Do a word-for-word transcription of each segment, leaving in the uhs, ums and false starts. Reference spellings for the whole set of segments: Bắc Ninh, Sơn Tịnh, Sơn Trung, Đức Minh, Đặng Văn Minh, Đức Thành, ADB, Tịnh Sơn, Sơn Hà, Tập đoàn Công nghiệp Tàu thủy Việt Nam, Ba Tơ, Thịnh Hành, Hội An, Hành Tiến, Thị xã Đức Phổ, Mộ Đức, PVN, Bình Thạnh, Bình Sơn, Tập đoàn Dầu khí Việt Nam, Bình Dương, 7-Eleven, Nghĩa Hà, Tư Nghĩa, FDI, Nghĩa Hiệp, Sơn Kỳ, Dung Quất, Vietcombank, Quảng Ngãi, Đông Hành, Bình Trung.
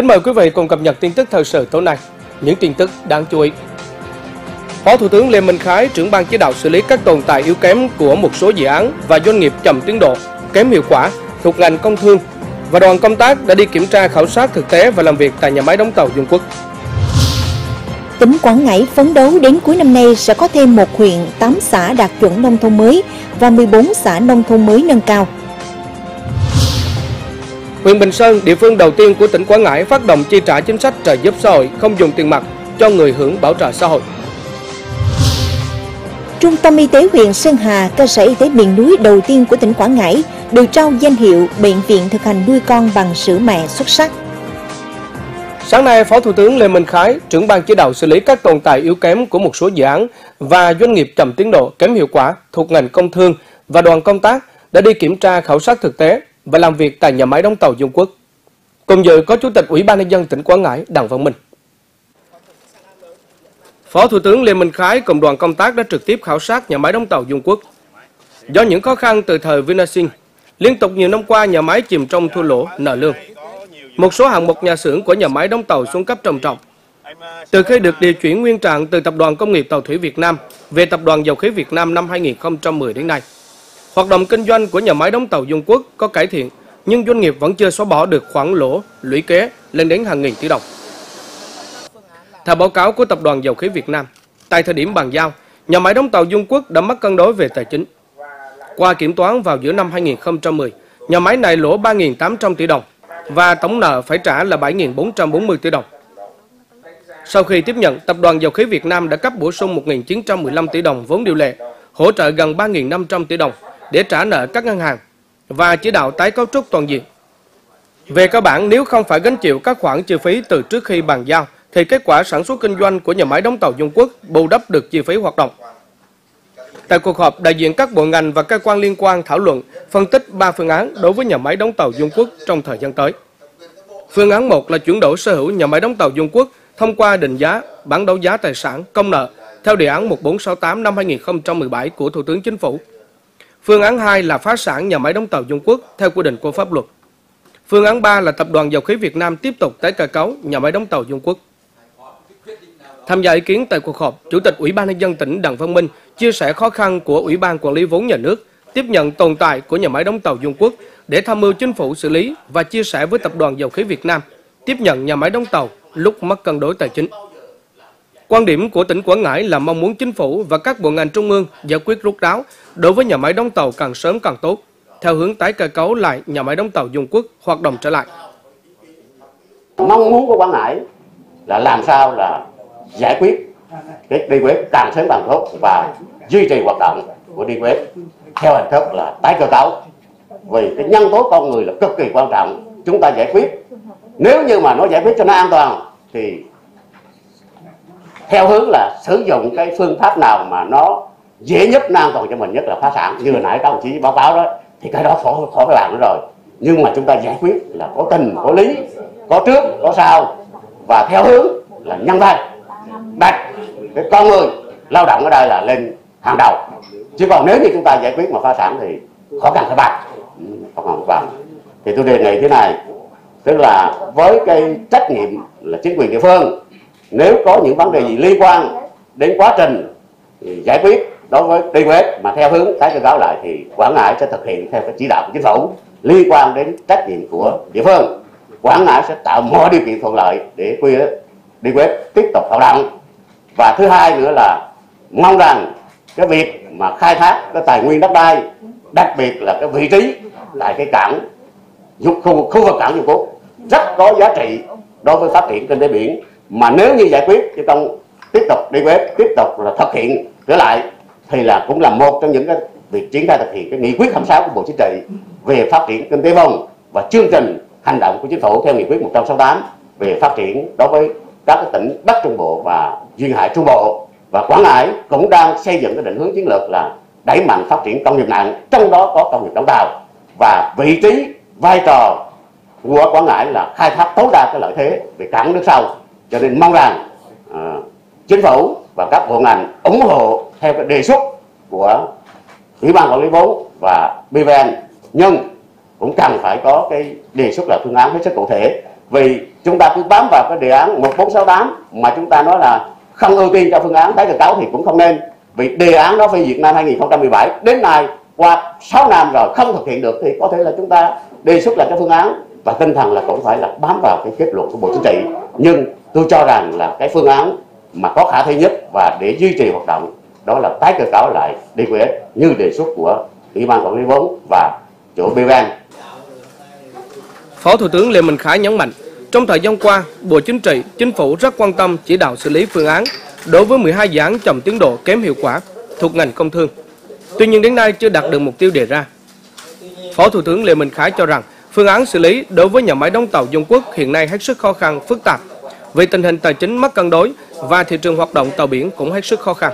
Kính mời quý vị cùng cập nhật tin tức thời sự tối nay, những tin tức đáng chú ý. Phó Thủ tướng Lê Minh Khái, trưởng ban chỉ đạo xử lý các tồn tại yếu kém của một số dự án và doanh nghiệp chậm tiến độ, kém hiệu quả thuộc ngành công thương và đoàn công tác đã đi kiểm tra khảo sát thực tế và làm việc tại nhà máy đóng tàu Dung Quất. Tỉnh Quảng Ngãi phấn đấu đến cuối năm nay sẽ có thêm một huyện, tám xã đạt chuẩn nông thôn mới và mười bốn xã nông thôn mới nâng cao. Huyện Bình Sơn, địa phương đầu tiên của tỉnh Quảng Ngãi phát động chi trả chính sách trợ giúp xã hội không dùng tiền mặt cho người hưởng bảo trợ xã hội. Trung tâm y tế huyện Sơn Hà, cơ sở y tế miền núi đầu tiên của tỉnh Quảng Ngãi, được trao danh hiệu Bệnh viện thực hành nuôi con bằng sữa mẹ xuất sắc. Sáng nay, Phó Thủ tướng Lê Minh Khái, trưởng ban chỉ đạo xử lý các tồn tại yếu kém của một số dự án và doanh nghiệp chậm tiến độ, kém hiệu quả thuộc ngành công thương và đoàn công tác đã đi kiểm tra khảo sát thực tế và làm việc tại nhà máy đóng tàu Dung Quất. Cùng dự có Chủ tịch Ủy ban nhân dân tỉnh Quảng Ngãi Đặng Văn Minh. Phó Thủ tướng Lê Minh Khái cùng đoàn công tác đã trực tiếp khảo sát nhà máy đóng tàu Dung Quất. Do những khó khăn từ thời Vinasin, liên tục nhiều năm qua nhà máy chìm trong thua lỗ, nợ lương. Một số hạng mục nhà xưởng của nhà máy đóng tàu xuống cấp trầm trọng. Từ khi được điều chuyển nguyên trạng từ Tập đoàn Công nghiệp Tàu thủy Việt Nam về Tập đoàn Dầu khí Việt Nam năm hai nghìn không trăm mười đến nay, hoạt động kinh doanh của nhà máy đóng tàu Dung Quất có cải thiện, nhưng doanh nghiệp vẫn chưa xóa bỏ được khoản lỗ lũy kế lên đến hàng nghìn tỷ đồng. Theo báo cáo của Tập đoàn Dầu khí Việt Nam, tại thời điểm bàn giao, nhà máy đóng tàu Dung Quất đã mất cân đối về tài chính. Qua kiểm toán vào giữa năm hai nghìn không trăm mười, nhà máy này lỗ ba nghìn tám trăm tỷ đồng và tổng nợ phải trả là bảy nghìn bốn trăm bốn mươi tỷ đồng. Sau khi tiếp nhận, Tập đoàn Dầu khí Việt Nam đã cấp bổ sung một nghìn chín trăm mười lăm tỷ đồng vốn điều lệ, hỗ trợ gần ba nghìn năm trăm tỷ đồng để trả nợ các ngân hàng và chỉ đạo tái cấu trúc toàn diện. Về cơ bản, nếu không phải gánh chịu các khoản chi phí từ trước khi bàn giao, thì kết quả sản xuất kinh doanh của nhà máy đóng tàu Dung Quất bù đắp được chi phí hoạt động. Tại cuộc họp, đại diện các bộ ngành và cơ quan liên quan thảo luận, phân tích ba phương án đối với nhà máy đóng tàu Dung Quất trong thời gian tới. Phương án một là chuyển đổi sở hữu nhà máy đóng tàu Dung Quất thông qua định giá, bán đấu giá tài sản, công nợ theo đề án một nghìn bốn trăm sáu mươi tám năm hai nghìn không trăm mười bảy của Thủ tướng Chính phủ. Phương án hai là phá sản nhà máy đóng tàu Dung Quất theo quy định của pháp luật. Phương án ba là Tập đoàn Dầu khí Việt Nam tiếp tục tái cơ cấu nhà máy đóng tàu Dung Quất. Tham gia ý kiến tại cuộc họp, Chủ tịch Ủy ban nhân dân tỉnh Đặng Văn Minh chia sẻ khó khăn của Ủy ban Quản lý vốn nhà nước tiếp nhận tồn tại của nhà máy đóng tàu Dung Quất để tham mưu Chính phủ xử lý và chia sẻ với Tập đoàn Dầu khí Việt Nam tiếp nhận nhà máy đóng tàu lúc mất cân đối tài chính. Quan điểm của tỉnh Quảng Ngãi là mong muốn Chính phủ và các bộ ngành trung ương giải quyết rút ráo đối với nhà máy đóng tàu càng sớm càng tốt, theo hướng tái cơ cấu lại nhà máy đóng tàu Dung Quất hoạt động trở lại. Mong muốn của Quảng Ngãi là làm sao là giải quyết cái đê vê càng sớm càng tốt và duy trì hoạt động của đê vê theo hình thức là tái cơ cấu, vì cái nhân tố con người là cực kỳ quan trọng. Chúng ta giải quyết, nếu như mà nó giải quyết cho nó an toàn thì theo hướng là sử dụng cái phương pháp nào mà nó dễ nhất, nó an toàn cho mình nhất là phá sản. Như hồi nãy các đồng chí báo cáo đó thì cái đó khó khó phải làm nữa rồi, nhưng mà chúng ta giải quyết là có tình có lý, có trước có sau và theo hướng là nhân văn, đặt cái con người lao động ở đây là lên hàng đầu. Chứ còn nếu như chúng ta giải quyết mà phá sản thì khó khăn phải bàn, khó khăn phải bàn. Thì tôi đề nghị thế này, tức là với cái trách nhiệm là chính quyền địa phương, nếu có những vấn đề gì liên quan đến quá trình giải quyết đối với đê vê mà theo hướng tái cơ cấu lại thì Quảng Ngãi sẽ thực hiện theo cái chỉ đạo của Chính phủ. Liên quan đến trách nhiệm của địa phương, Quảng Ngãi sẽ tạo mọi điều kiện thuận lợi để đê vê tiếp tục hoạt động. Và thứ hai nữa là mong rằng cái việc mà khai thác cái tài nguyên đất đai, đặc biệt là cái vị trí tại cái cảng khu, khu vực cảng Dung Quất rất có giá trị đối với phát triển kinh tế biển. Mà nếu như giải quyết chứ không tiếp tục đi quét, tiếp tục là thực hiện trở lại thì là cũng là một trong những cái việc triển khai thực hiện cái nghị quyết hai mươi sáu của Bộ Chính trị về phát triển kinh tế vùng và chương trình hành động của Chính phủ theo nghị quyết một trăm sáu mươi tám về phát triển đối với các tỉnh Bắc Trung Bộ và Duyên Hải Trung Bộ. Và Quảng Ngãi cũng đang xây dựng cái định hướng chiến lược là đẩy mạnh phát triển công nghiệp nặng, trong đó có công nghiệp đóng tàu. Và vị trí, vai trò của Quảng Ngãi là khai thác tối đa cái lợi thế về cảng nước sâu. Cho nên mong rằng à, Chính phủ và các bộ ngành ủng hộ theo cái đề xuất của Ủy ban Quản lý vốn và pê vê en, nhưng cũng cần phải có cái đề xuất là phương án hết sức cụ thể Vì chúng ta cứ bám vào cái đề án một bốn sáu tám mà chúng ta nói là không ưu tiên cho phương án tái cơ cấu thì cũng không nên. Vì đề án đó phê duyệt năm hai nghìn không trăm mười bảy đến nay qua sáu năm rồi không thực hiện được thì có thể là chúng ta đề xuất là cái phương án và tinh thần là cũng phải là bám vào cái kết luận của Bộ Chính trị. Nhưng tôi cho rằng là cái phương án mà có khả thi nhất và để duy trì hoạt động đó là tái cơ cấu lại đê quy ét như đề xuất của Ủy ban Quản lý vốn và chỗ pê vê en. Phó Thủ tướng Lê Minh Khái nhấn mạnh, trong thời gian qua, Bộ Chính trị, Chính phủ rất quan tâm chỉ đạo xử lý phương án đối với mười hai dự án chậm tiến độ kém hiệu quả thuộc ngành công thương. Tuy nhiên đến nay chưa đạt được mục tiêu đề ra. Phó Thủ tướng Lê Minh Khái cho rằng phương án xử lý đối với nhà máy đóng tàu Dung Quất hiện nay hết sức khó khăn, phức tạp vì tình hình tài chính mất cân đối và thị trường hoạt động tàu biển cũng hết sức khó khăn.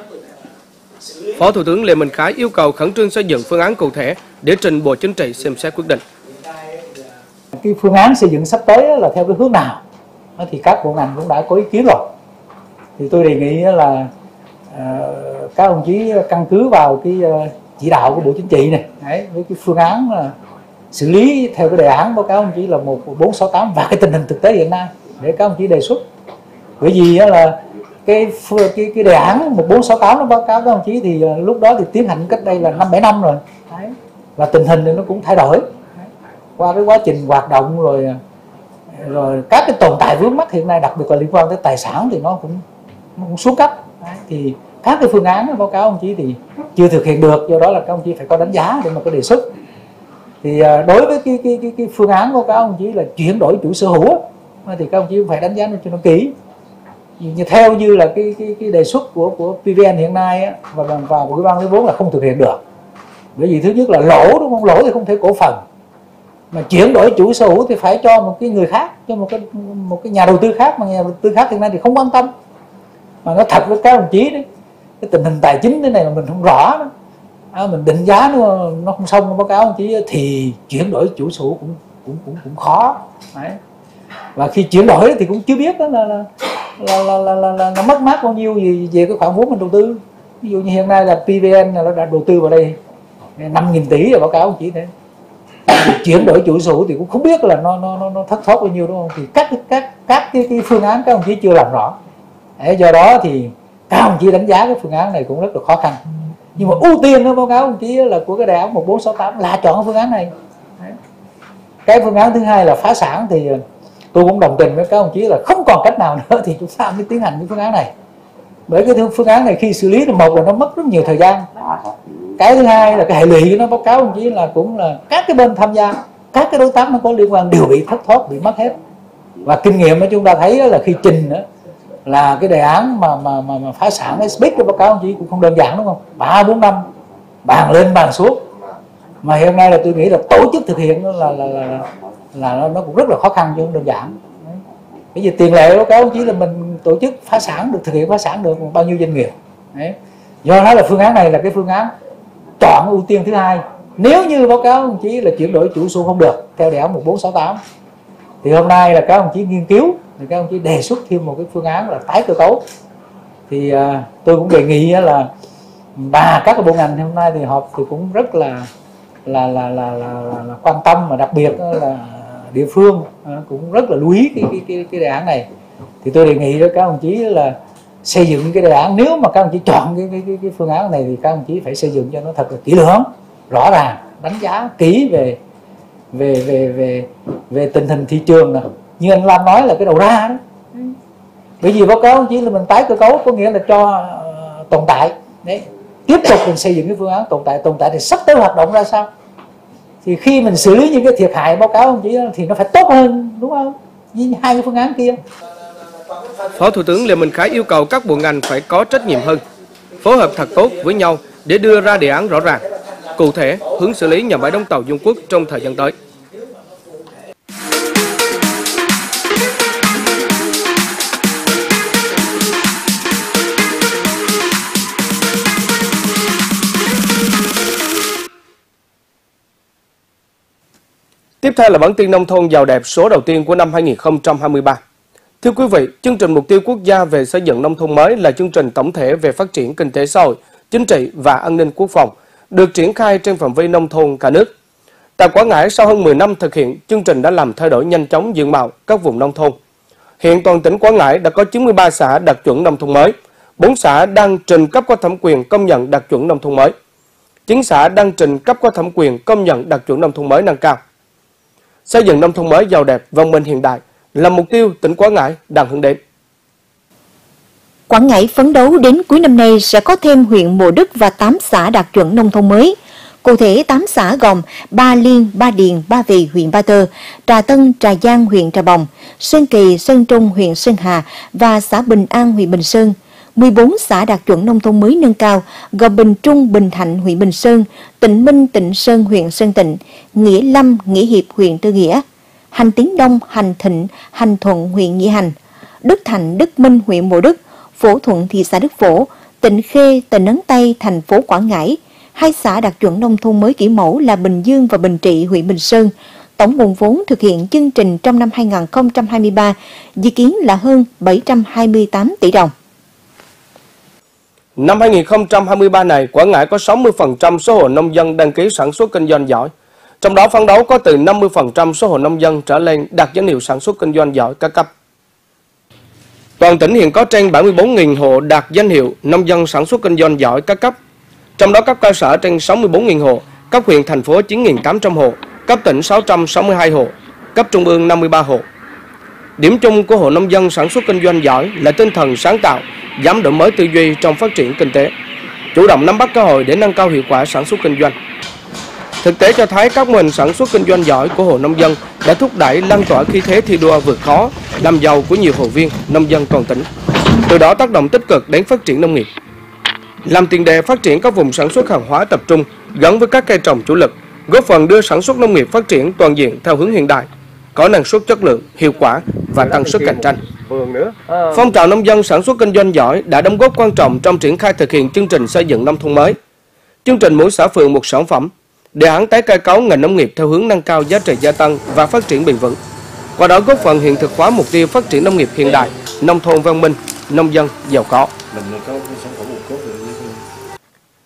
Phó Thủ tướng Lê Minh Khái yêu cầu khẩn trương xây dựng phương án cụ thể để trình Bộ Chính trị xem xét quyết định. Cái phương án xây dựng sắp tới là theo cái hướng nào thì các bộ ngành cũng đã có ý kiến rồi. Thì tôi đề nghị là các ông chí căn cứ vào cái chỉ đạo của Bộ Chính trị này đấy, với cái phương án là xử lý theo cái đề án báo cáo ông chí là một bốn sáu tám và cái tình hình thực tế hiện nay để các ông chí đề xuất. Bởi vì là cái cái, cái đề án một bốn sáu tám nó báo cáo các ông chí thì lúc đó thì tiến hành cách đây là năm bảy năm rồi đấy. Và tình hình thì nó cũng thay đổi qua cái quá trình hoạt động rồi rồi các cái tồn tại vướng mắc hiện nay, đặc biệt là liên quan tới tài sản thì nó cũng nó cũng xuống cấp đấy. Thì các cái phương án báo cáo ông chí thì chưa thực hiện được, do đó là các ông chí phải có đánh giá để mà có đề xuất. Thì đối với cái cái cái, cái phương án báo cáo ông chí là chuyển đổi chủ sở hữu thì các ông chí cũng phải đánh giá nó cho nó kỹ. Như theo như là cái cái, cái đề xuất của của pê vê en hiện nay á, và và Ủy ban lấy vốn là không thực hiện được. Bởi vì thứ nhất là lỗ, đúng không? Lỗ thì không thể cổ phần, mà chuyển đổi chủ sở hữu thì phải cho một cái người khác, cho một cái một cái nhà đầu tư khác, mà nhà đầu tư khác hiện nay thì không quan tâm. Mà nó thật với các đồng chí đấy, cái tình hình tài chính thế này mà mình không rõ đó. À, mình định giá nó nó không xong báo cáo ông chí thì chuyển đổi chủ sở hữu cũng cũng cũng cũng khó đấy. Và khi chuyển đổi thì cũng chưa biết đó là là là là, là, là, là nó mất mát bao nhiêu về, về cái khoản vốn mình đầu tư. Ví dụ như hiện nay là pê vê en là nó đã đầu tư vào đây năm nghìn tỷ rồi, báo cáo ông chí đấy. Chuyển đổi chủ sở hữu thì cũng không biết là nó nó nó thất thoát bao nhiêu, đúng không? Thì các các các cái, cái phương án các ông chí chưa làm rõ. Đấy, do đó thì các ông chí đánh giá cái phương án này cũng rất là khó khăn. Nhưng mà ưu tiên đó, báo cáo ông chí là của cái đề án một bốn sáu tám là chọn phương án này. Đấy. Cái phương án thứ hai là phá sản thì tôi cũng đồng tình với các ông chí là không còn cách nào nữa thì chúng ta mới tiến hành cái phương án này. Bởi cái phương án này khi xử lý thì một là nó mất rất nhiều thời gian. Cái thứ hai là cái hệ lụy của nó, báo cáo ông chí là cũng là các cái bên tham gia, các cái đối tác nó có liên quan đều bị thất thoát, bị mất hết. Và kinh nghiệm mà chúng ta thấy là khi trình nữa là cái đề án mà mà mà, mà phá sản S B I C, báo cáo ông chí cũng không đơn giản, đúng không? ba bốn năm bàn lên bàn xuống. Mà hiện nay là tôi nghĩ là tổ chức thực hiện là là là, là nó cũng rất là khó khăn chứ không đơn giản. Bởi vì tiền lệ báo cáo ông chí là mình tổ chức phá sản được, thực hiện phá sản được bao nhiêu doanh nghiệp. Đấy. Do đó là phương án này là cái phương án chọn ưu tiên thứ hai. Nếu như báo cáo ông chí là chuyển đổi chủ sở không được theo đề án một bốn sáu tám thì hôm nay là các ông chí nghiên cứu, thì các ông chí đề xuất thêm một cái phương án là tái cơ cấu. Thì uh, tôi cũng đề nghị là bà các bộ ngành hôm nay thì họp thì cũng rất là là là là, là, là, là quan tâm, mà đặc biệt là địa phương uh, cũng rất là lưu ý cái cái cái, cái đề án này. Thì tôi đề nghị với các ông chí là xây dựng cái đề án, nếu mà các ông chí chọn cái, cái, cái phương án này thì các ông chí phải xây dựng cho nó thật là kỹ lưỡng, rõ ràng, đánh giá kỹ về về về về về tình hình thị trường này. Như anh Lam nói là cái đầu ra đó. Bởi vì báo cáo chỉ là mình tái cơ cấu có nghĩa là cho uh, tồn tại đấy, tiếp tục mình xây dựng cái phương án tồn tại tồn tại thì sắp tới hoạt động ra sao, thì khi mình xử lý những cái thiệt hại báo cáo ông chỉ thì nó phải tốt hơn, đúng không, như hai cái phương án kia. Phó Thủ tướng Lê Minh Khái yêu cầu các bộ ngành phải có trách nhiệm hơn, phối hợp thật tốt với nhau để đưa ra đề án rõ ràng, cụ thể hướng xử lý nhà máy đóng tàu Dung Quất trong thời gian tới. Tiếp theo là bản tin nông thôn giàu đẹp số đầu tiên của năm hai nghìn không trăm hai mươi ba. Thưa quý vị, chương trình mục tiêu quốc gia về xây dựng nông thôn mới là chương trình tổng thể về phát triển kinh tế xã hội, chính trị và an ninh quốc phòng, được triển khai trên phạm vi nông thôn cả nước. Tại Quảng Ngãi, sau hơn mười năm thực hiện, chương trình đã làm thay đổi nhanh chóng diện mạo các vùng nông thôn. Hiện toàn tỉnh Quảng Ngãi đã có chín mươi ba xã đạt chuẩn nông thôn mới, bốn xã đang trình cấp có thẩm quyền công nhận đạt chuẩn nông thôn mới, chín xã đang trình cấp có thẩm quyền công nhận đạt chuẩn nông thôn mới nâng cao. Xây dựng nông thôn mới giàu đẹp, văn minh hiện đại là mục tiêu tỉnh Quảng Ngãi đang hướng đến. Quảng Ngãi phấn đấu đến cuối năm nay sẽ có thêm huyện Mộ Đức và tám xã đạt chuẩn nông thôn mới. Cụ thể, tám xã gồm Ba Liên, Ba Điền, Ba Vì, huyện Ba Tơ, Trà Tân, Trà Giang, huyện Trà Bồng, Sơn Kỳ, Sơn Trung, huyện Sơn Hà và xã Bình An, huyện Bình Sơn. mười bốn xã đạt chuẩn nông thôn mới nâng cao gồm Bình Trung, Bình Thạnh, huyện Bình Sơn, Tịnh Minh, Tịnh Sơn, huyện Sơn Tịnh, Nghĩa Lâm, Nghĩa Hiệp, huyện Tư Nghĩa, Hành Tiến Đông, Hành Thịnh, Hành Thuận, huyện Nghĩa Hành, Đức Thành, Đức Minh, huyện Mộ Đức, Phổ Thuận, thị xã Đức Phổ, Tịnh Khê, Tịnh Ấn Tây, thành phố Quảng Ngãi. Hai xã đạt chuẩn nông thôn mới kiểu mẫu là Bình Dương và Bình Trị, huyện Bình Sơn. Tổng nguồn vốn thực hiện chương trình trong năm hai nghìn không trăm hai mươi ba dự kiến là hơn bảy trăm hai mươi tám tỷ đồng. Năm hai nghìn không trăm hai mươi ba này, Quảng Ngãi có sáu mươi phần trăm số hộ nông dân đăng ký sản xuất kinh doanh giỏi. Trong đó phấn đấu có từ năm mươi phần trăm số hộ nông dân trở lên đạt danh hiệu sản xuất kinh doanh giỏi các cấp. Toàn tỉnh hiện có trên bảy mươi bốn nghìn hộ đạt danh hiệu nông dân sản xuất kinh doanh giỏi các cấp. Trong đó cấp cơ sở trên sáu mươi bốn nghìn hộ, cấp huyện thành phố chín nghìn tám trăm hộ, cấp tỉnh sáu trăm sáu mươi hai hộ, cấp trung ương năm mươi ba hộ. Điểm chung của hộ nông dân sản xuất kinh doanh giỏi là tinh thần sáng tạo, dám đổi mới tư duy trong phát triển kinh tế, chủ động nắm bắt cơ hội để nâng cao hiệu quả sản xuất kinh doanh. Thực tế cho thấy các mô hình sản xuất kinh doanh giỏi của hộ nông dân đã thúc đẩy lan tỏa khí thế thi đua vượt khó, làm giàu của nhiều hộ viên, nông dân toàn tỉnh. Từ đó tác động tích cực đến phát triển nông nghiệp, làm tiền đề phát triển các vùng sản xuất hàng hóa tập trung gắn với các cây trồng chủ lực, góp phần đưa sản xuất nông nghiệp phát triển toàn diện theo hướng hiện đại, có năng suất, chất lượng, hiệu quả và tăng sức cạnh tranh. Phong trào nông dân sản xuất kinh doanh giỏi đã đóng góp quan trọng trong triển khai thực hiện chương trình xây dựng nông thôn mới, chương trình mỗi xã phường một sản phẩm, đề án tái cơ cấu ngành nông nghiệp theo hướng nâng cao giá trị gia tăng và phát triển bền vững, qua đó góp phần hiện thực hóa mục tiêu phát triển nông nghiệp hiện đại, nông thôn văn minh, nông dân giàu có.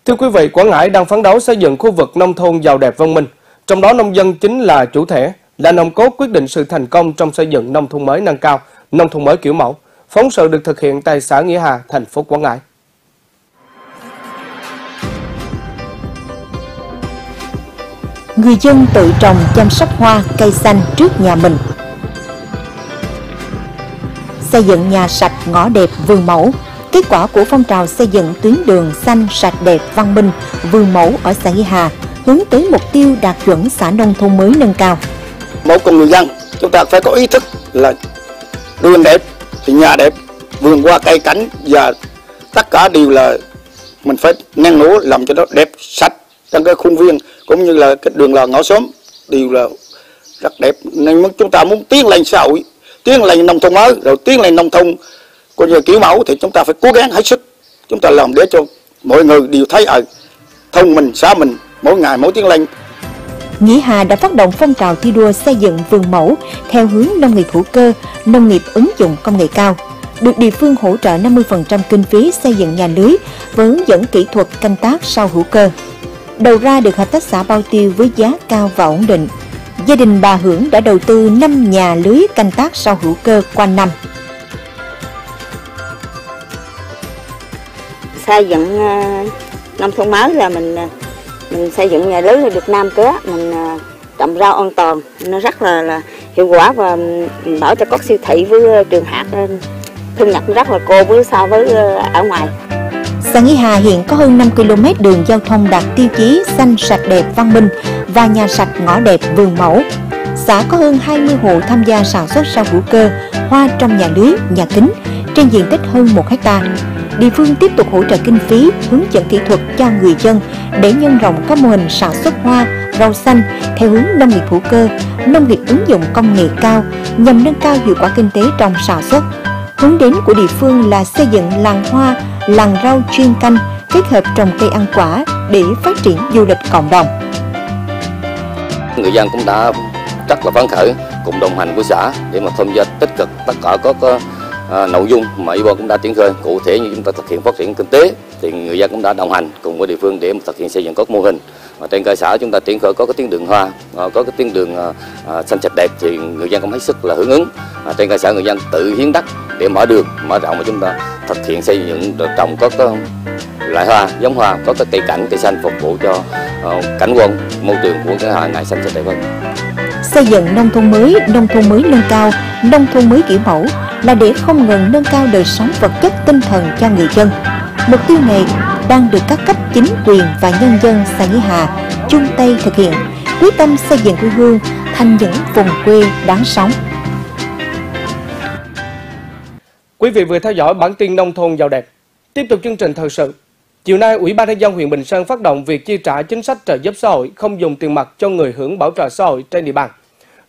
Thưa quý vị, Quảng Ngãi đang phấn đấu xây dựng khu vực nông thôn giàu đẹp văn minh, trong đó nông dân chính là chủ thể, là nòng cốt quyết định sự thành công trong xây dựng nông thôn mới nâng cao, nông thôn mới kiểu mẫu. Phóng sự được thực hiện tại xã Nghĩa Hà, thành phố Quảng Ngãi. Người dân tự trồng chăm sóc hoa, cây xanh trước nhà mình, xây dựng nhà sạch, ngõ đẹp, vườn mẫu. Kết quả của phong trào xây dựng tuyến đường xanh, sạch, đẹp, văn minh, vườn mẫu ở xã Nghĩa Hà hướng tới mục tiêu đạt chuẩn xã nông thôn mới nâng cao. Mỗi cùng người dân, chúng ta phải có ý thức là đường đẹp thì nhà đẹp, vườn hoa cây cảnh và tất cả đều là mình phải năng nổ làm cho nó đẹp, sạch trong cái khuôn viên cũng như là cái đường làng ngõ xóm đều là rất đẹp. Nên chúng ta muốn tiến lên xã hội, tiến lên nông thôn mới, rồi tiến lên nông thôn của người kiểu mẫu thì chúng ta phải cố gắng hết sức, chúng ta làm để cho mọi người đều thấy ở thôn mình, xã mình mỗi ngày mỗi tiếng lên. Nghĩa Hà đã phát động phong trào thi đua xây dựng vườn mẫu theo hướng nông nghiệp hữu cơ, nông nghiệp ứng dụng công nghệ cao, được địa phương hỗ trợ năm mươi phần trăm kinh phí xây dựng nhà lưới với hướng dẫn kỹ thuật canh tác sau hữu cơ. Đầu ra được hợp tác xã bao tiêu với giá cao và ổn định. Gia đình bà Hưởng đã đầu tư năm nhà lưới canh tác sau hữu cơ quanh năm. Xây dựng nông thôn mới là mình mình xây dựng nhà lưới được năm cửa, mình trồng rau an toàn, nó rất là, là hiệu quả và mình bảo cho các siêu thị với trường hạt thu nhập rất là cô với so với ở ngoài. Xã Nghĩa Hà hiện có hơn năm ki lô mét đường giao thông đạt tiêu chí xanh, sạch, đẹp, văn minh và nhà sạch, ngõ đẹp, vườn mẫu. Xã có hơn hai mươi hộ tham gia sản xuất rau hữu cơ, hoa trong nhà lưới, nhà kính trên diện tích hơn một héc ta. Địa phương tiếp tục hỗ trợ kinh phí, hướng dẫn kỹ thuật cho người dân để nhân rộng các mô hình sản xuất hoa, rau xanh theo hướng nông nghiệp hữu cơ, nông nghiệp ứng dụng công nghệ cao nhằm nâng cao hiệu quả kinh tế trong sản xuất. Hướng đến của địa phương là xây dựng làng hoa, làng rau chuyên canh, kết hợp trồng cây ăn quả để phát triển du lịch cộng đồng. Người dân cũng đã rất là phấn khởi cùng đồng hành với xã để mà tham gia tích cực tất cả các À, nội dung mà ủy ban cũng đã triển khai, cụ thể như chúng ta thực hiện phát triển kinh tế, thì người dân cũng đã đồng hành cùng với địa phương để thực hiện xây dựng các mô hình. Và trên cơ sở chúng ta triển khai có cái tuyến đường hoa, có cái tuyến đường xanh sạch đẹp thì người dân cũng hết sức là hưởng ứng. Và trên cơ sở người dân tự hiến đất để mở đường, mở rộng và chúng ta thực hiện xây dựng trồng các loại hoa, giống hoa, có các cây cảnh, cây xanh phục vụ cho cảnh quan môi trường của cái Hà Nội xanh sạch đẹp hơn. Xây dựng nông thôn mới, nông thôn mới nâng cao, nông thôn mới kiểu mẫu là để không ngừng nâng cao đời sống vật chất tinh thần cho người dân. Mục tiêu này đang được các cấp chính quyền và nhân dân xã Nghĩa Hà chung tay thực hiện, quyết tâm xây dựng quê hương thành những vùng quê đáng sống. Quý vị vừa theo dõi bản tin nông thôn giàu đẹp. Tiếp tục chương trình thời sự. Chiều nay, Ủy ban nhân dân huyện Bình Sơn phát động việc chi trả chính sách trợ giúp xã hội không dùng tiền mặt cho người hưởng bảo trợ xã hội trên địa bàn.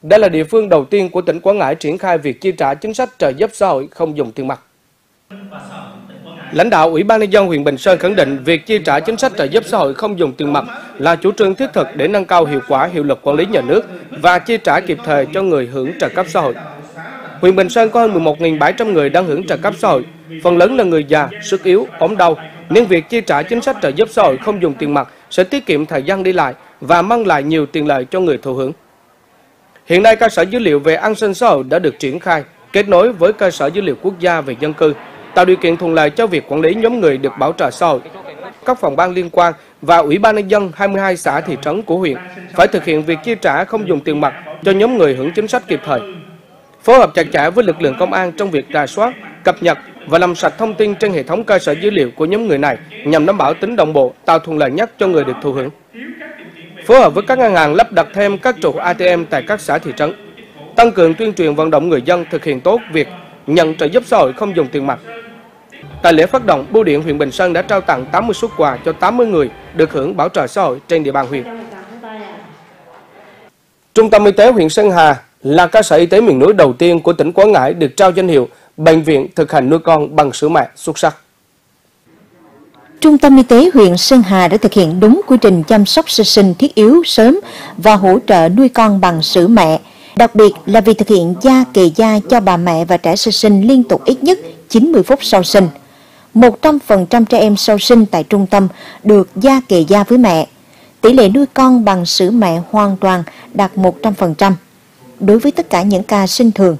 Đây là địa phương đầu tiên của tỉnh Quảng Ngãi triển khai việc chi trả chính sách trợ giúp xã hội không dùng tiền mặt. Lãnh đạo Ủy ban nhân dân huyện Bình Sơn khẳng định việc chi trả chính sách trợ giúp xã hội không dùng tiền mặt là chủ trương thiết thực để nâng cao hiệu quả, hiệu lực quản lý nhà nước và chi trả kịp thời cho người hưởng trợ cấp xã hội. Huyện Bình Sơn có hơn mười một nghìn bảy trăm người đang hưởng trợ cấp xã hội, phần lớn là người già, sức yếu, ốm đau, nên việc chi trả chính sách trợ giúp xã hội không dùng tiền mặt sẽ tiết kiệm thời gian đi lại và mang lại nhiều tiện lợi cho người thụ hưởng. Hiện nay, cơ sở dữ liệu về an sinh xã hội đã được triển khai, kết nối với cơ sở dữ liệu quốc gia về dân cư, tạo điều kiện thuận lợi cho việc quản lý nhóm người được bảo trợ xã hội. Các phòng ban liên quan và Ủy ban nhân dân hai mươi hai xã thị trấn của huyện phải thực hiện việc chi trả không dùng tiền mặt cho nhóm người hưởng chính sách kịp thời. Phối hợp chặt chẽ với lực lượng công an trong việc rà soát, cập nhật và làm sạch thông tin trên hệ thống cơ sở dữ liệu của nhóm người này nhằm đảm bảo tính đồng bộ, tạo thuận lợi nhất cho người được thụ hưởng. Phối hợp với các ngân hàng lắp đặt thêm các trụ A T M tại các xã thị trấn, tăng cường tuyên truyền vận động người dân thực hiện tốt việc nhận trợ giúp xã hội không dùng tiền mặt. Tại lễ phát động, Bưu điện huyện Bình Sơn đã trao tặng tám mươi suất quà cho tám mươi người được hưởng bảo trợ xã hội trên địa bàn huyện. Trung tâm Y tế huyện Sơn Hà là cơ sở y tế miền núi đầu tiên của tỉnh Quảng Ngãi được trao danh hiệu Bệnh viện thực hành nuôi con bằng sữa mẹ xuất sắc. Trung tâm Y tế huyện Sơn Hà đã thực hiện đúng quy trình chăm sóc sơ sinh thiết yếu sớm và hỗ trợ nuôi con bằng sữa mẹ, đặc biệt là việc thực hiện gia kề da cho bà mẹ và trẻ sơ sinh liên tục ít nhất chín mươi phút sau sinh. một trăm phần trăm trẻ em sau sinh tại trung tâm được gia kề da với mẹ. Tỷ lệ nuôi con bằng sữa mẹ hoàn toàn đạt một trăm phần trăm đối với tất cả những ca sinh thường.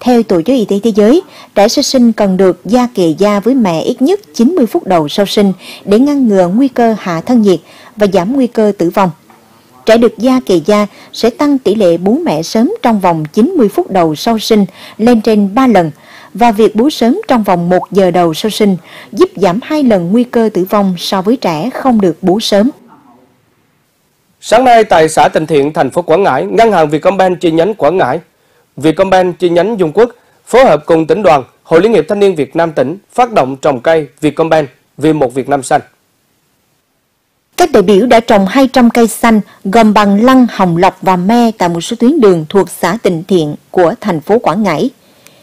Theo Tổ chức Y tế Thế giới, trẻ sơ sinh cần được gia kề da với mẹ ít nhất chín mươi phút đầu sau sinh để ngăn ngừa nguy cơ hạ thân nhiệt và giảm nguy cơ tử vong. Trẻ được gia kề da sẽ tăng tỷ lệ bú mẹ sớm trong vòng chín mươi phút đầu sau sinh lên trên ba lần và việc bú sớm trong vòng một giờ đầu sau sinh giúp giảm hai lần nguy cơ tử vong so với trẻ không được bú sớm. Sáng nay tại xã Tịnh Thiện, thành phố Quảng Ngãi, Ngân hàng Vietcombank chi nhánh Quảng Ngãi, Vietcombank chi nhánh Dung Quất phối hợp cùng tỉnh đoàn, Hội Liên hiệp Thanh niên Việt Nam tỉnh phát động trồng cây Vietcombank vì một Việt Nam xanh. Các đại biểu đã trồng hai trăm cây xanh gồm bằng lăng, hồng lộc và me tại một số tuyến đường thuộc xã Tịnh Thiện của thành phố Quảng Ngãi.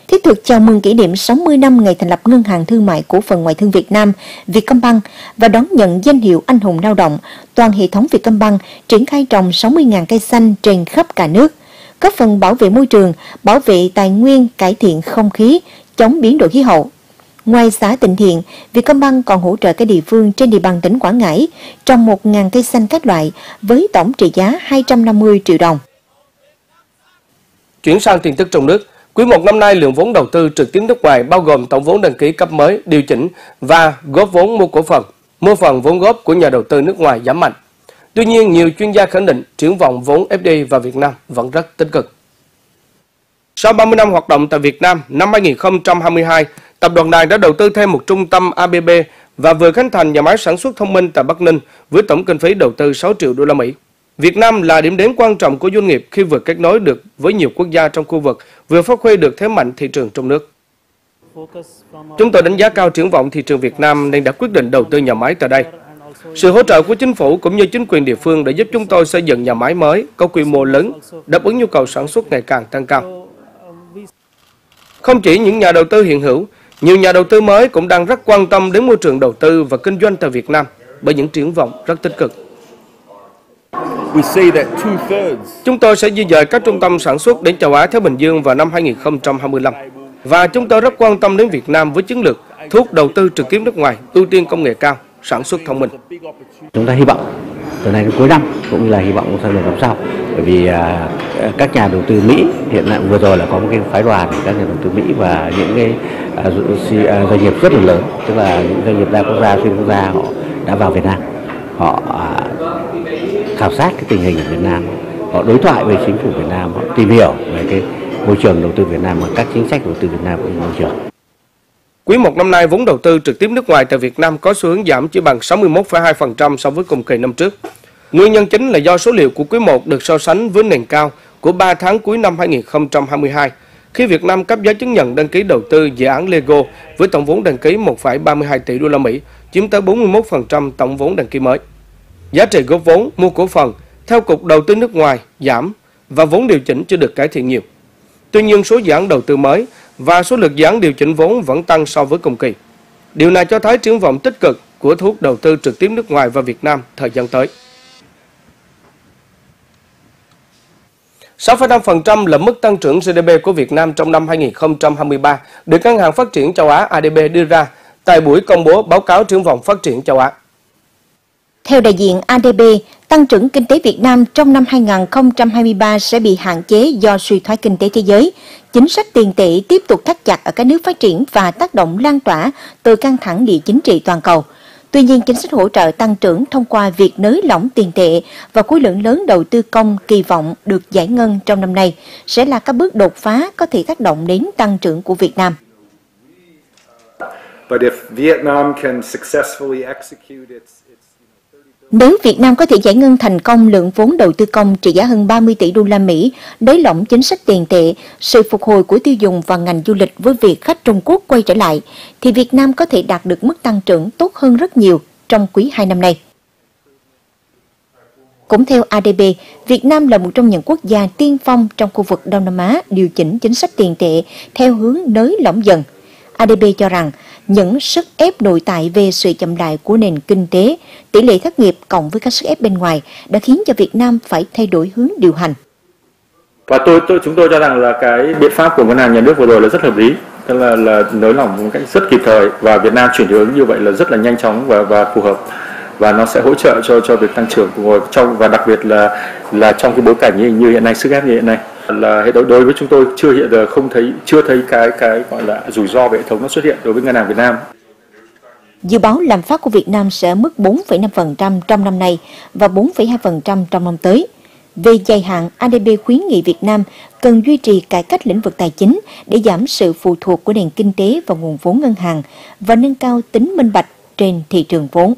Thiết thực chào mừng kỷ niệm sáu mươi năm ngày thành lập Ngân hàng Thương mại Cổ phần Ngoại thương Việt Nam Vietcombank và đón nhận danh hiệu Anh hùng lao động, toàn hệ thống Vietcombank triển khai trồng sáu mươi nghìn cây xanh trên khắp cả nước, góp phần bảo vệ môi trường, bảo vệ tài nguyên, cải thiện không khí, chống biến đổi khí hậu. Ngoài xã Tịnh Thiện, Vietcombank còn hỗ trợ các địa phương trên địa bàn tỉnh Quảng Ngãi trồng một nghìn cây xanh các loại với tổng trị giá hai trăm năm mươi triệu đồng. Chuyển sang tin tức trong nước. Quý một năm nay, lượng vốn đầu tư trực tiếp nước ngoài bao gồm tổng vốn đăng ký cấp mới, điều chỉnh và góp vốn mua cổ phần, mua phần vốn góp của nhà đầu tư nước ngoài giảm mạnh. Tuy nhiên, nhiều chuyên gia khẳng định triển vọng vốn F D I vào Việt Nam vẫn rất tích cực. Sau ba mươi năm hoạt động tại Việt Nam, năm hai nghìn không trăm hai mươi hai, tập đoàn này đã đầu tư thêm một trung tâm A D B và vừa khánh thành nhà máy sản xuất thông minh tại Bắc Ninh với tổng kinh phí đầu tư sáu triệu đô la Mỹ. Việt Nam là điểm đến quan trọng của doanh nghiệp khi vừa kết nối được với nhiều quốc gia trong khu vực, vừa phát huy được thế mạnh thị trường trong nước. Chúng tôi đánh giá cao triển vọng thị trường Việt Nam nên đã quyết định đầu tư nhà máy tại đây. Sự hỗ trợ của chính phủ cũng như chính quyền địa phương đã giúp chúng tôi xây dựng nhà máy mới có quy mô lớn, đáp ứng nhu cầu sản xuất ngày càng tăng cao. Không chỉ những nhà đầu tư hiện hữu, nhiều nhà đầu tư mới cũng đang rất quan tâm đến môi trường đầu tư và kinh doanh tại Việt Nam bởi những triển vọng rất tích cực. Chúng tôi sẽ di dời các trung tâm sản xuất đến châu Á-Thái Bình Dương vào năm hai nghìn không trăm hai mươi lăm. Và chúng tôi rất quan tâm đến Việt Nam với chiến lược thu hút đầu tư trực tiếp nước ngoài, ưu tiên công nghệ cao, sản xuất thông minh. Chúng ta hy vọng từ nay đến cuối năm cũng như là hy vọng sang năm sau, bởi vì à, các nhà đầu tư Mỹ hiện tại vừa rồi là có một cái phái đoàn các nhà đầu tư Mỹ và những cái à, doanh nghiệp rất là lớn, tức là những doanh nghiệp đa quốc gia, xuyên quốc gia họ đã vào Việt Nam, họ à, khảo sát cái tình hình ở Việt Nam, họ đối thoại với chính phủ Việt Nam, họ tìm hiểu về cái môi trường đầu tư Việt Nam và các chính sách đầu tư Việt Nam của môi trường. Quý một năm nay, vốn đầu tư trực tiếp nước ngoài tại Việt Nam có xu hướng giảm chỉ bằng sáu mươi mốt phẩy hai phần trăm so với cùng kỳ năm trước. Nguyên nhân chính là do số liệu của quý một được so sánh với nền cao của ba tháng cuối năm hai nghìn không trăm hai mươi hai, khi Việt Nam cấp giấy chứng nhận đăng ký đầu tư dự án Lego với tổng vốn đăng ký một phẩy ba mươi hai tỷ đô la Mỹ, chiếm tới bốn mươi mốt phần trăm tổng vốn đăng ký mới. Giá trị góp vốn mua cổ phần theo Cục Đầu tư nước ngoài giảm và vốn điều chỉnh chưa được cải thiện nhiều. Tuy nhiên, số dự án đầu tư mới và số lượng dự án điều chỉnh vốn vẫn tăng so với cùng kỳ. Điều này cho thấy triển vọng tích cực của thu hút đầu tư trực tiếp nước ngoài vào Việt Nam thời gian tới. sáu phẩy năm phần trăm là mức tăng trưởng giê đê pê của Việt Nam trong năm hai nghìn không trăm hai mươi ba được Ngân hàng Phát triển Châu Á A D B đưa ra tại buổi công bố báo cáo triển vọng phát triển châu Á. Theo đại diện A D B, tăng trưởng kinh tế Việt Nam trong năm hai nghìn không trăm hai mươi ba sẽ bị hạn chế do suy thoái kinh tế thế giới, chính sách tiền tệ tiếp tục thắt chặt ở các nước phát triển và tác động lan tỏa từ căng thẳng địa chính trị toàn cầu. Tuy nhiên, chính sách hỗ trợ tăng trưởng thông qua việc nới lỏng tiền tệ và khối lượng lớn đầu tư công kỳ vọng được giải ngân trong năm nay sẽ là các bước đột phá có thể tác động đến tăng trưởng của Việt Nam. But if Vietnam can successfully execute its Nếu Việt Nam có thể giải ngân thành công lượng vốn đầu tư công trị giá hơn ba mươi tỷ đô la Mỹ, nới lỏng chính sách tiền tệ, sự phục hồi của tiêu dùng và ngành du lịch với việc khách Trung Quốc quay trở lại, thì Việt Nam có thể đạt được mức tăng trưởng tốt hơn rất nhiều trong quý hai năm nay. Cũng theo A D B, Việt Nam là một trong những quốc gia tiên phong trong khu vực Đông Nam Á điều chỉnh chính sách tiền tệ theo hướng nới lỏng dần. A D B cho rằng, những sức ép nội tại về sự chậm lại của nền kinh tế, tỷ lệ thất nghiệp cộng với các sức ép bên ngoài đã khiến cho Việt Nam phải thay đổi hướng điều hành. Và tôi, tôi chúng tôi cho rằng là cái biện pháp của ngân hàng nhà nước vừa rồi là rất hợp lý, tức là, là nới lỏng một cách rất kịp thời và Việt Nam chuyển hướng như vậy là rất là nhanh chóng và, và phù hợp, và nó sẽ hỗ trợ cho cho việc tăng trưởng của trong và đặc biệt là là trong cái bối cảnh như, như hiện nay, sức ép như hiện nay. Là đối với chúng tôi chưa hiện giờ không thấy chưa thấy cái cái gọi là rủi ro về hệ thống nó xuất hiện đối với ngân hàng Việt Nam. Dự báo lạm phát của Việt Nam sẽ ở mức bốn phẩy năm phần trăm trong năm nay và bốn phẩy hai phần trăm trong năm tới. Về dài hạn, A D B khuyến nghị Việt Nam cần duy trì cải cách lĩnh vực tài chính để giảm sự phụ thuộc của nền kinh tế vào nguồn vốn ngân hàng và nâng cao tính minh bạch trên thị trường vốn.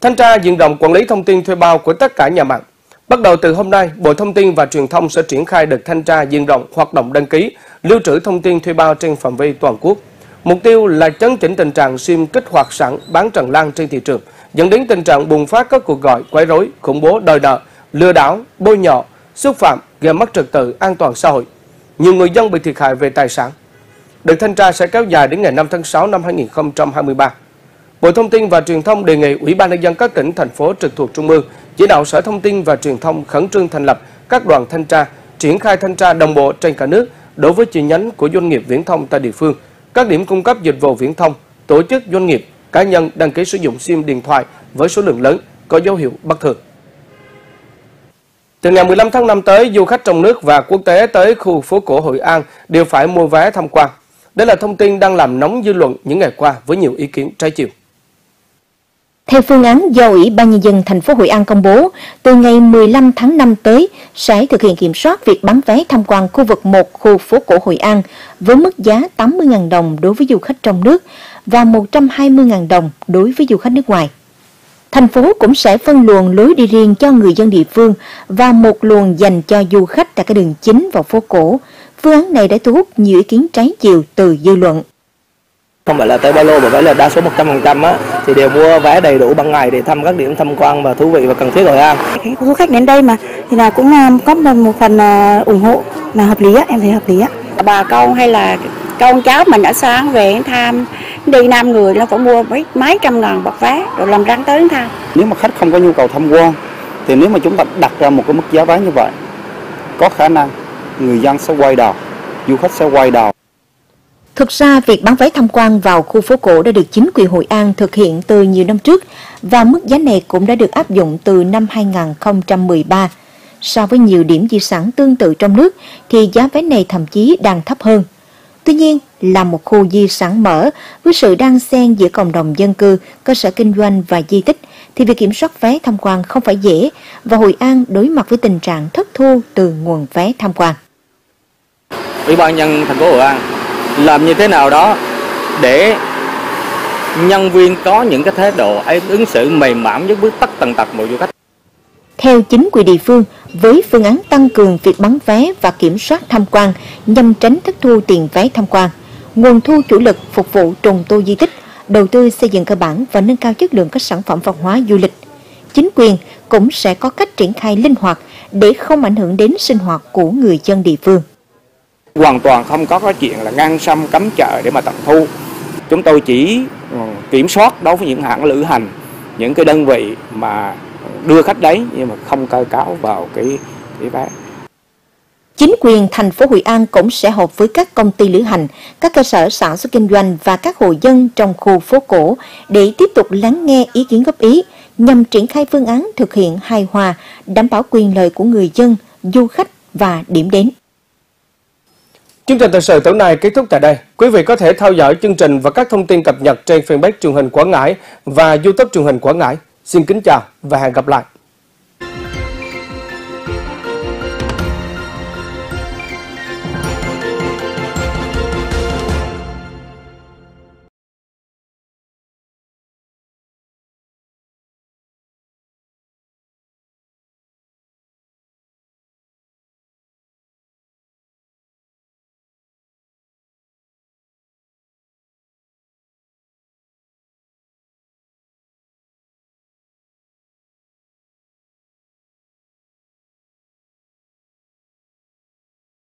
Thanh tra diện rộng quản lý thông tin thuê bao của tất cả nhà mạng. Bắt đầu từ hôm nay, Bộ Thông tin và Truyền thông sẽ triển khai đợt thanh tra diện rộng hoạt động đăng ký, lưu trữ thông tin thuê bao trên phạm vi toàn quốc. Mục tiêu là chấn chỉnh tình trạng sim kích hoạt sẵn bán tràn lan trên thị trường, dẫn đến tình trạng bùng phát các cuộc gọi quấy rối, khủng bố, đòi nợ, lừa đảo, bôi nhọ, xúc phạm, gây mất trật tự an toàn xã hội. Nhiều người dân bị thiệt hại về tài sản. Đợt thanh tra sẽ kéo dài đến ngày năm tháng sáu năm hai nghìn không trăm hai mươi ba. Bộ Thông tin và Truyền thông đề nghị Ủy ban Nhân dân các tỉnh, thành phố trực thuộc Trung ương chỉ đạo Sở Thông tin và Truyền thông khẩn trương thành lập các đoàn thanh tra, triển khai thanh tra đồng bộ trên cả nước đối với chi nhánh của doanh nghiệp viễn thông tại địa phương, các điểm cung cấp dịch vụ viễn thông, tổ chức doanh nghiệp, cá nhân đăng ký sử dụng sim điện thoại với số lượng lớn có dấu hiệu bất thường. Từ ngày mười lăm tháng năm tới, du khách trong nước và quốc tế tới khu phố cổ Hội An đều phải mua vé tham quan. Đây là thông tin đang làm nóng dư luận những ngày qua với nhiều ý kiến trái chiều. Theo phương án do Ủy ban Nhân dân thành phố Hội An công bố, từ ngày mười lăm tháng năm tới sẽ thực hiện kiểm soát việc bán vé tham quan khu vực một khu phố cổ Hội An với mức giá tám mươi nghìn đồng đối với du khách trong nước và một trăm hai mươi nghìn đồng đối với du khách nước ngoài. Thành phố cũng sẽ phân luồng lối đi riêng cho người dân địa phương và một luồng dành cho du khách tại các đường chính vào phố cổ. Phương án này đã thu hút nhiều ý kiến trái chiều từ dư luận. Không phải là tới ba lô mà phải là đa số một trăm phần trăm á, thì đều mua vé đầy đủ ban ngày để thăm các điểm tham quan và thú vị và cần thiết Hội An. Du khách đến đây mà thì là cũng có một phần ủng hộ là hợp lý á, em thấy hợp lý á. Bà con hay là con cháu mình đã sáng về tham đi năm người là phải mua mấy, mấy trăm ngàn bạc vé rồi làm răng tới tham. Nếu mà khách không có nhu cầu tham quan thì nếu mà chúng ta đặt ra một cái mức giá vé như vậy, có khả năng người dân sẽ quay đầu, du khách sẽ quay đầu. Thực ra, việc bán vé tham quan vào khu phố cổ đã được chính quyền Hội An thực hiện từ nhiều năm trước và mức giá này cũng đã được áp dụng từ năm hai nghìn không trăm mười ba. So với nhiều điểm di sản tương tự trong nước thì giá vé này thậm chí đang thấp hơn. Tuy nhiên, là một khu di sản mở với sự đan xen giữa cộng đồng dân cư, cơ sở kinh doanh và di tích thì việc kiểm soát vé tham quan không phải dễ và Hội An đối mặt với tình trạng thất thu từ nguồn vé tham quan. Ủy ban nhân thành phố Hội An làm như thế nào đó để nhân viên có những cái thái độ ứng xử mềm mỏng với bước tất tần tật mọi du khách. Theo chính quyền địa phương, với phương án tăng cường việc bán vé và kiểm soát tham quan nhằm tránh thất thu tiền vé tham quan, nguồn thu chủ lực phục vụ trùng tu di tích, đầu tư xây dựng cơ bản và nâng cao chất lượng các sản phẩm văn hóa du lịch, chính quyền cũng sẽ có cách triển khai linh hoạt để không ảnh hưởng đến sinh hoạt của người dân địa phương. Hoàn toàn không có cái chuyện là ngăn sông cấm chợ để mà tận thu. Chúng tôi chỉ kiểm soát đối với những hãng lữ hành, những cái đơn vị mà đưa khách đấy nhưng mà không cơ cáo vào cái cái vé. Chính quyền thành phố Hội An cũng sẽ họp với các công ty lữ hành, các cơ sở sản xuất kinh doanh và các hộ dân trong khu phố cổ để tiếp tục lắng nghe ý kiến góp ý nhằm triển khai phương án thực hiện hài hòa, đảm bảo quyền lợi của người dân, du khách và điểm đến. Chương trình thời sự tối nay kết thúc tại đây. Quý vị có thể theo dõi chương trình và các thông tin cập nhật trên fanpage Truyền hình Quảng Ngãi và YouTube Truyền hình Quảng Ngãi. Xin kính chào và hẹn gặp lại.